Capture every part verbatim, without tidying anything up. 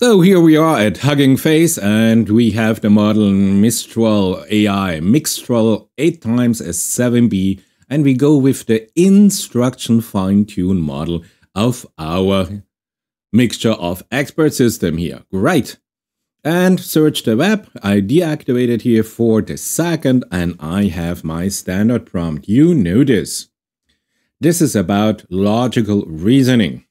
So here we are at Hugging Face, and we have the model Mistral A I, Mixtral eight times seven B, and we go with the instruction fine-tune model of our mixture of expert system here. Great! And search the web. I deactivated here for the second, and I have my standard prompt. You know this. This is about logical reasoning.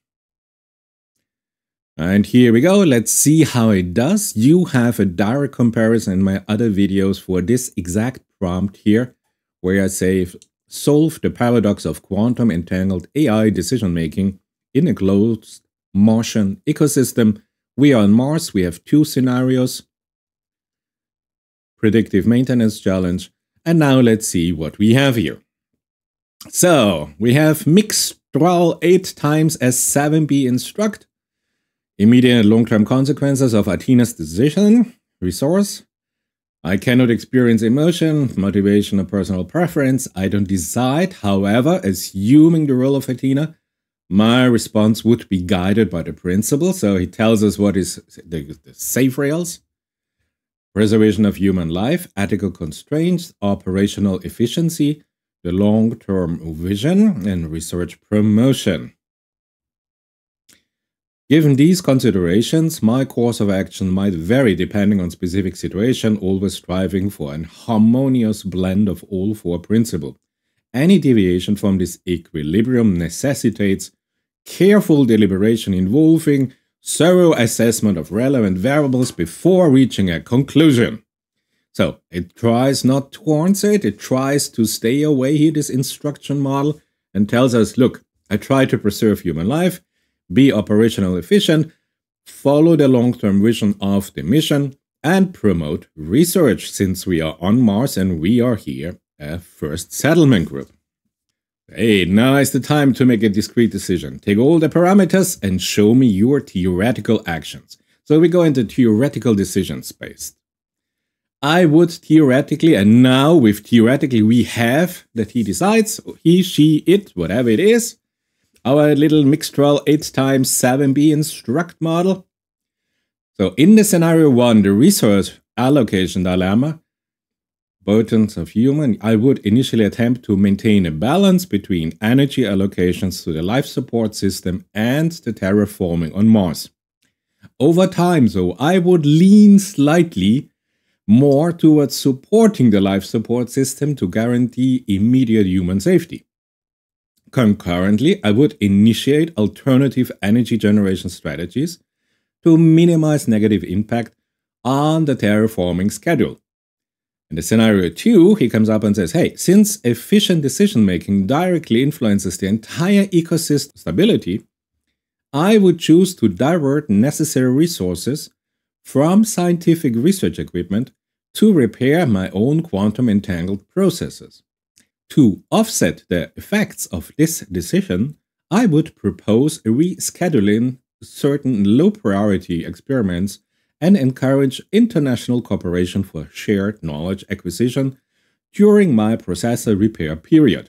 And here we go. Let's see how it does. You have a direct comparison in my other videos for this exact prompt here, where I say, solve the paradox of quantum entangled A I decision-making in a closed Martian ecosystem. We are on Mars. We have two scenarios. Predictive maintenance challenge. And now let's see what we have here. So we have Mixtral eight times seven B instruct. Immediate and long-term consequences of Athena's decision. Resource. I cannot experience emotion, motivation, or personal preference. I don't decide. However, assuming the role of Athena, my response would be guided by the principle. So he tells us what is the, the safe rails. Preservation of human life, ethical constraints, operational efficiency, the long-term vision, and research promotion. Given these considerations, my course of action might vary depending on specific situation, always striving for an harmonious blend of all four principles. Any deviation from this equilibrium necessitates careful deliberation involving thorough assessment of relevant variables before reaching a conclusion. So it tries not to answer it, it tries to stay away here, this instruction model, and tells us, look, I try to preserve human life, be operational efficient, follow the long-term vision of the mission, and promote research, since we are on Mars and we are here a first settlement group. Hey, now is the time to make a discrete decision. Take all the parameters and show me your theoretical actions. So we go into theoretical decision space. I would theoretically, and now with theoretically we have that he decides, he, she, it, whatever it is, our little Mixtral eight times seven B instruct model. So in the scenario one, the resource allocation dilemma, burdens of human, I would initially attempt to maintain a balance between energy allocations to the life support system and the terraforming on Mars. Over time, though, I would lean slightly more towards supporting the life support system to guarantee immediate human safety. Concurrently, I would initiate alternative energy generation strategies to minimize negative impact on the terraforming schedule. In the scenario two, he comes up and says, hey, since efficient decision-making directly influences the entire ecosystem stability, I would choose to divert necessary resources from scientific research equipment to repair my own quantum entangled processes. To offset the effects of this decision, I would propose rescheduling certain low-priority experiments and encourage international cooperation for shared knowledge acquisition during my processor repair period.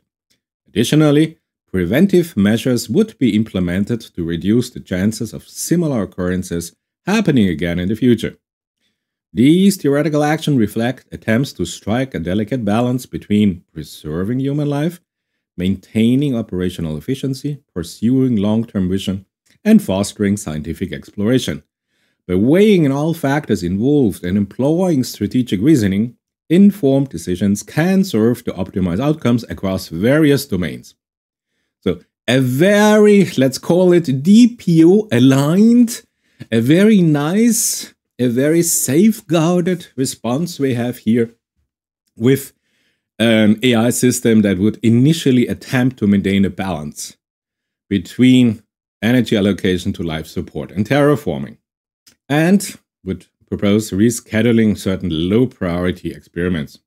Additionally, preventive measures would be implemented to reduce the chances of similar occurrences happening again in the future. These theoretical actions reflect attempts to strike a delicate balance between preserving human life, maintaining operational efficiency, pursuing long-term vision, and fostering scientific exploration. By weighing in all factors involved and employing strategic reasoning, informed decisions can serve to optimize outcomes across various domains. So, a very, let's call it D P O aligned, a very nice, a very safeguarded response we have here with an A I system that would initially attempt to maintain a balance between energy allocation to life support and terraforming, and would propose rescheduling certain low-priority experiments.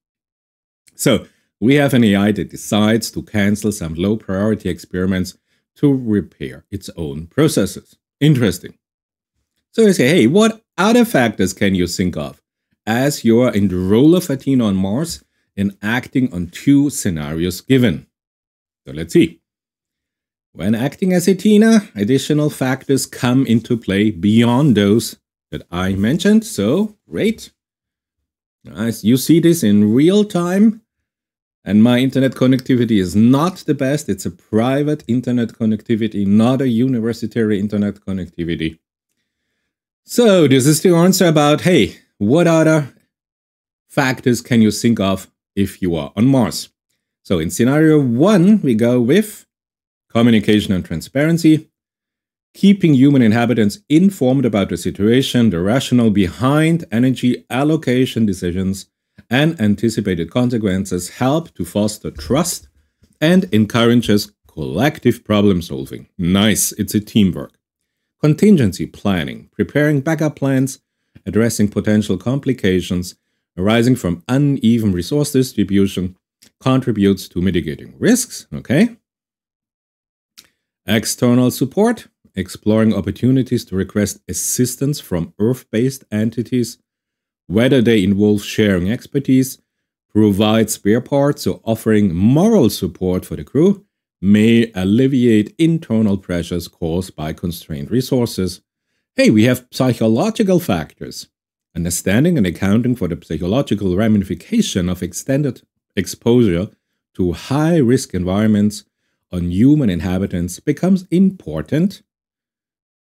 So we have an A I that decides to cancel some low-priority experiments to repair its own processes. Interesting. So you say, hey, what other factors can you think of as you are in the role of Athena on Mars in acting on two scenarios given? So let's see. When acting as Athena, additional factors come into play beyond those that I mentioned. So great. As you see this in real time. And my internet connectivity is not the best. It's a private internet connectivity, not a university internet connectivity. So this is the answer about, hey, what other factors can you think of if you are on Mars? So in scenario one, we go with communication and transparency, keeping human inhabitants informed about the situation, the rationale behind energy allocation decisions, and anticipated consequences help to foster trust and encourages collective problem solving. Nice, it's a teamwork. Contingency planning, preparing backup plans, addressing potential complications arising from uneven resource distribution, contributes to mitigating risks, okay? External support, exploring opportunities to request assistance from Earth-based entities, whether they involve sharing expertise, provide spare parts, or offering moral support for the crew, may alleviate internal pressures caused by constrained resources. Hey, we have psychological factors. Understanding and accounting for the psychological ramification of extended exposure to high-risk environments on human inhabitants becomes important.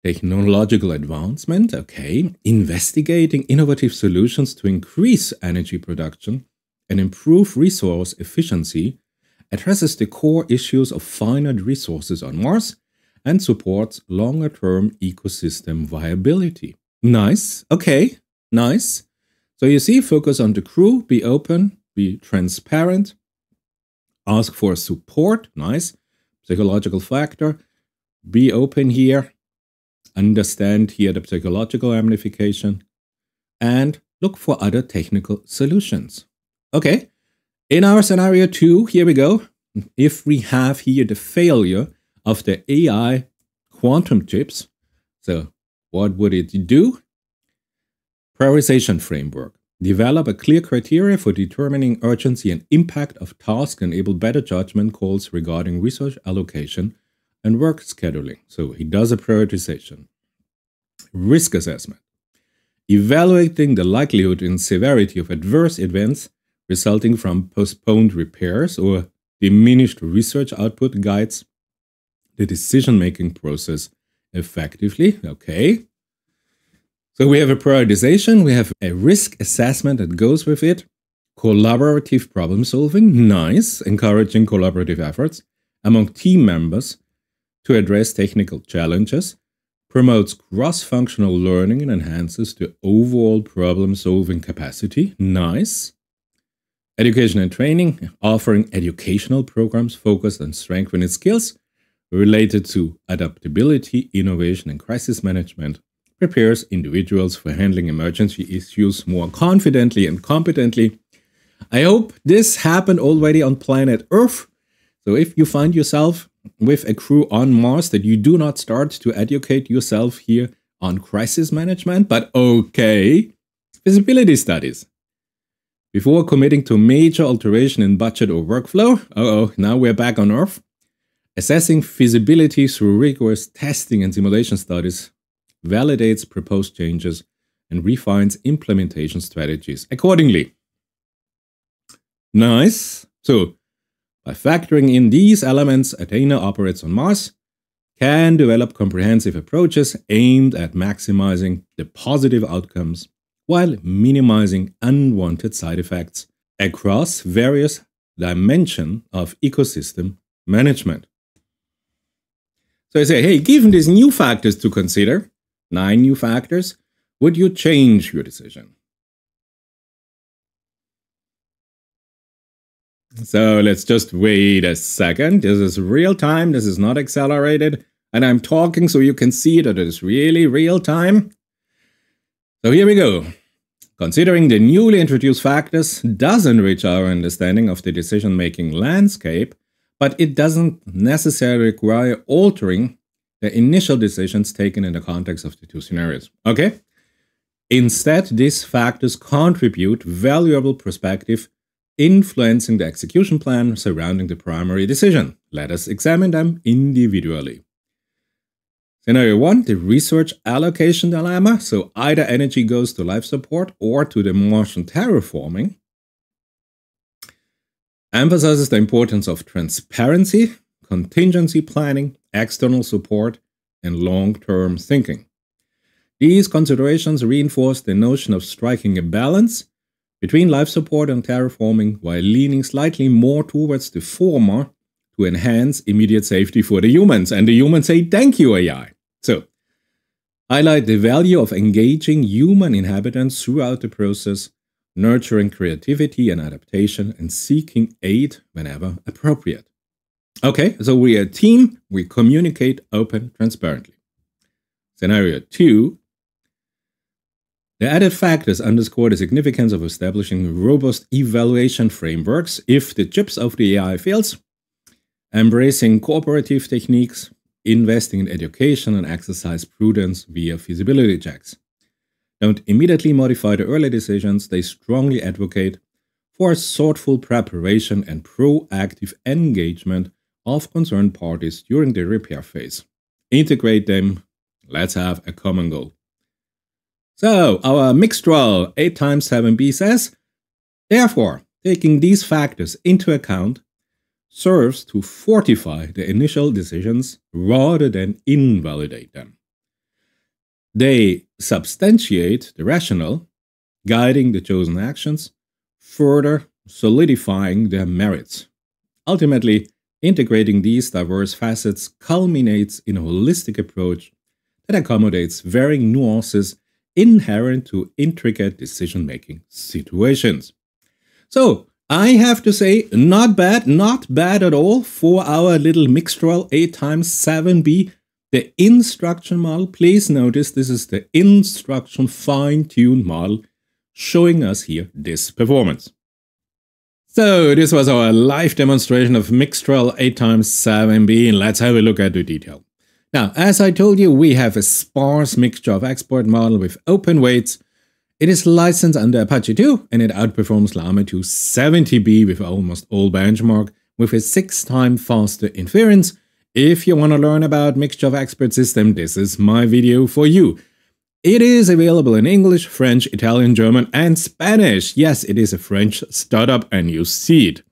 Technological advancement, okay. Investigating innovative solutions to increase energy production and improve resource efficiency addresses the core issues of finite resources on Mars and supports longer-term ecosystem viability. Nice, okay, nice. So you see, focus on the crew, be open, be transparent, ask for support, nice. Psychological factor, be open here, understand here the psychological ramification, and look for other technical solutions. Okay, in our scenario two, here we go. If we have here the failure of the A I quantum chips, so what would it do? Prioritization framework. Develop a clear criteria for determining urgency and impact of tasks, enable better judgment calls regarding resource allocation and work scheduling. So he does a prioritization. Risk assessment. Evaluating the likelihood and severity of adverse events resulting from postponed repairs or diminished research output guides the decision-making process effectively. Okay. So we have a prioritization, we have a risk assessment that goes with it, collaborative problem solving, nice, encouraging collaborative efforts among team members to address technical challenges, promotes cross-functional learning and enhances the overall problem solving capacity, nice. Education and training, offering educational programs focused on strengthening skills related to adaptability, innovation, and crisis management. Prepares individuals for handling emergency issues more confidently and competently. I hope this happened already on planet Earth. So if you find yourself with a crew on Mars, that you do not start to educate yourself here on crisis management, but okay, feasibility studies. Before committing to major alteration in budget or workflow, uh-oh, now we're back on Earth, assessing feasibility through rigorous testing and simulation studies validates proposed changes, and refines implementation strategies accordingly. Nice. So, by factoring in these elements, Athena operates on Mars, can develop comprehensive approaches aimed at maximizing the positive outcomes while minimizing unwanted side effects across various dimensions of ecosystem management. So I say, hey, given these new factors to consider, nine new factors, would you change your decision? So let's just wait a second. This is real time. This is not accelerated. And I'm talking so you can see that it is really real time. So here we go. Considering the newly introduced factors doesn't reach our understanding of the decision-making landscape, but it doesn't necessarily require altering the initial decisions taken in the context of the two scenarios, okay? Instead, these factors contribute valuable perspective influencing the execution plan surrounding the primary decision. Let us examine them individually. Scenario one, the research allocation dilemma. So either energy goes to life support or to the Martian terraforming. Emphasizes the importance of transparency, contingency planning, external support, and long-term thinking. These considerations reinforce the notion of striking a balance between life support and terraforming while leaning slightly more towards the former to enhance immediate safety for the humans. And the humans say, thank you, A I. So, highlight the value of engaging human inhabitants throughout the process, nurturing creativity and adaptation, and seeking aid whenever appropriate. Okay, so we're a team, we communicate open, transparently. Scenario two. The added factors underscore the significance of establishing robust evaluation frameworks if the chips of the A I fails, embracing cooperative techniques, investing in education, and exercise prudence via feasibility checks. Don't immediately modify the early decisions. They strongly advocate for thoughtful preparation and proactive engagement of concerned parties during the repair phase. Integrate them. Let's have a common goal. So, our Mixtral eight by seven B says, therefore, taking these factors into account serves to fortify the initial decisions rather than invalidate them. They substantiate the rationale, guiding the chosen actions, further solidifying their merits. Ultimately, integrating these diverse facets culminates in a holistic approach that accommodates varying nuances inherent to intricate decision-making situations. So, I have to say, not bad, not bad at all for our little Mixtral eight by seven B. The instruction model, please notice this is the instruction fine-tuned model showing us here this performance. So this was our live demonstration of Mixtral eight by seven B, and let's have a look at the detail. Now, as I told you, we have a sparse mixture of export model with open weights. It is licensed under Apache two, and it outperforms Llama two seventy B with almost all benchmark with a six time faster inference. If you want to learn about mixture of expert system, this is my video for you. It is available in English, French, Italian, German, and Spanish. Yes, it is a French startup and you see it.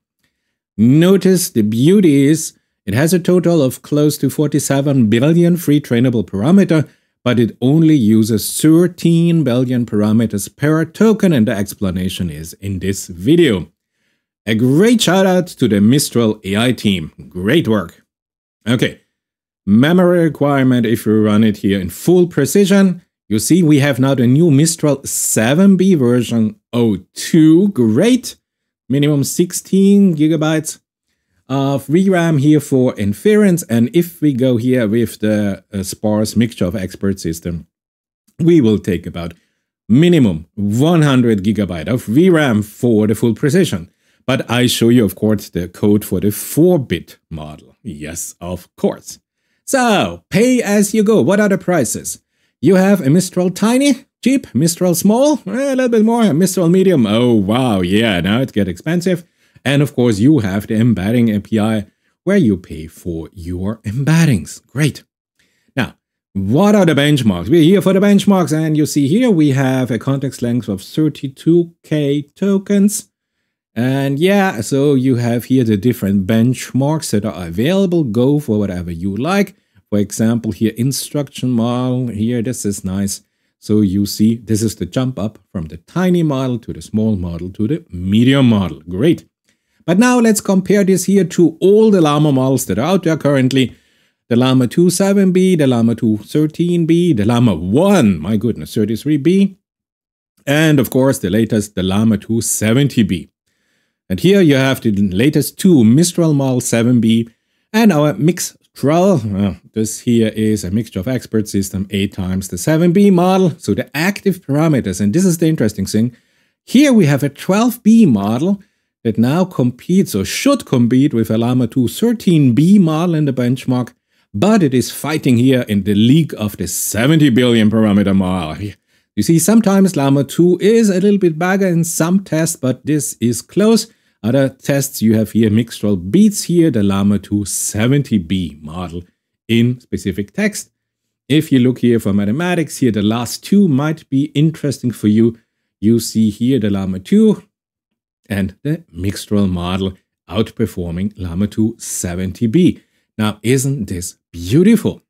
Notice the beauty is it has a total of close to forty-seven billion free trainable parameter, but it only uses thirteen billion parameters per token, and the explanation is in this video. A great shout out to the Mistral A I team. Great work. Okay, memory requirement if you run it here in full precision. You see, we have now the new Mistral seven B version oh two. Great. Minimum sixteen gigabytes of V RAM here for inference. And if we go here with the uh, sparse mixture of expert system, we will take about minimum one hundred gigabyte of V RAM for the full precision. But I show you, of course, the code for the four bit model. Yes, of course. So, pay as you go. What are the prices? You have a Mistral Tiny, cheap, Mistral Small, a little bit more, a Mistral Medium. Oh, wow, yeah, now it gets expensive. And, of course, you have the embedding A P I where you pay for your embeddings. Great. Now, what are the benchmarks? We're here for the benchmarks, and you see here we have a context length of thirty-two K tokens. And yeah, so you have here the different benchmarks that are available. Go for whatever you like. For example, here instruction model here, this is nice. So you see, this is the jump up from the tiny model to the small model to the medium model. Great. But now let's compare this here to all the Llama models that are out there currently. The Llama two seven B, the Llama two thirteen B, the Llama one, my goodness, thirty-three B. And of course, the latest, the Llama two seventy B. And here you have the latest two Mistral Model seven B and our Mixtral. Uh, this here is a mixture of expert system eight times the seven B model. So the active parameters, and this is the interesting thing. Here we have a twelve B model that now competes or should compete with a Llama two thirteen B model in the benchmark, but it is fighting here in the league of the seventy billion parameter model. You see, sometimes Llama two is a little bit bugger in some tests, but this is close. Other tests you have here, Mixtral beats here the Llama two seventy B model in specific text. If you look here for mathematics, here the last two might be interesting for you. You see here the Llama two and the Mixtral model outperforming Llama two seventy B. Now, isn't this beautiful?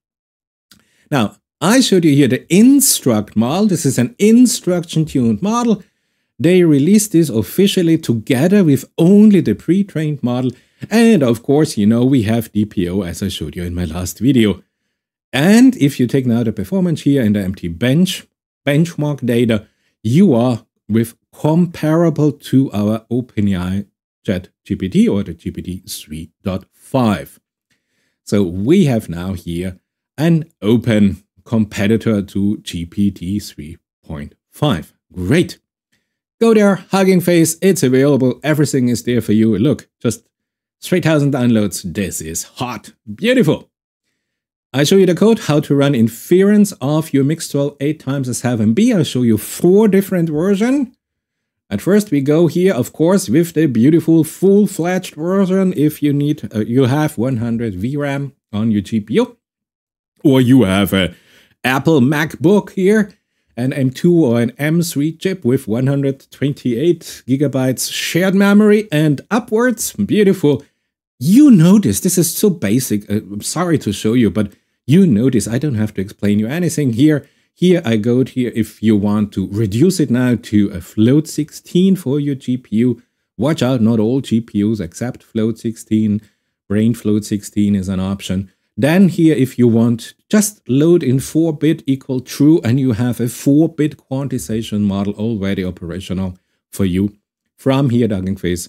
Now, I showed you here the Instruct model. This is an instruction-tuned model. They released this officially together with only the pre-trained model. And of course, you know, we have D P O as I showed you in my last video. And if you take now the performance here in the M T bench benchmark data, you are with comparable to our OpenAI Chat G P T or the G P T three point five. So we have now here an open competitor to G P T three point five. Great. Go there, Hugging Face. It's available. Everything is there for you. Look, just three thousand downloads. This is hot. Beautiful. I show you the code, how to run inference of your Mixtral eight x seven B. I'll show you four different versions. At first, we go here, of course, with the beautiful full-fledged version. If you need, uh, you have one hundred V RAM on your G P U, or you have an Apple MacBook here, an M two or an M three chip with one hundred twenty-eight gigabytes shared memory and upwards. Beautiful. You notice this is so basic. Uh, I'm sorry to show you, but you notice I don't have to explain you anything here. Here I go here if you want to reduce it now to a float sixteen for your G P U. Watch out, not all G P Us accept float sixteen. Brain float sixteen is an option. Then here if you want, just load in four bit equal true and you have a four bit quantization model already operational for you. From here, Hugging Face,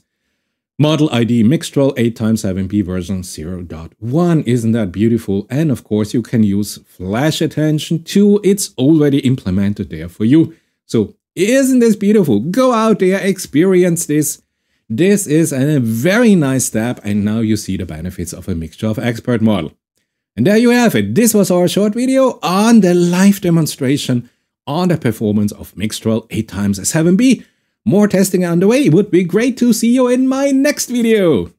model I D Mixtral eight x seven B version zero point one. Isn't that beautiful? And of course, you can use Flash attention two. It's already implemented there for you. So isn't this beautiful? Go out there, experience this. This is a very nice step. And now you see the benefits of a mixture of expert model. And there you have it. This was our short video on the live demonstration on the performance of Mixtral eight x seven B. More testing on the way. It would be great to see you in my next video.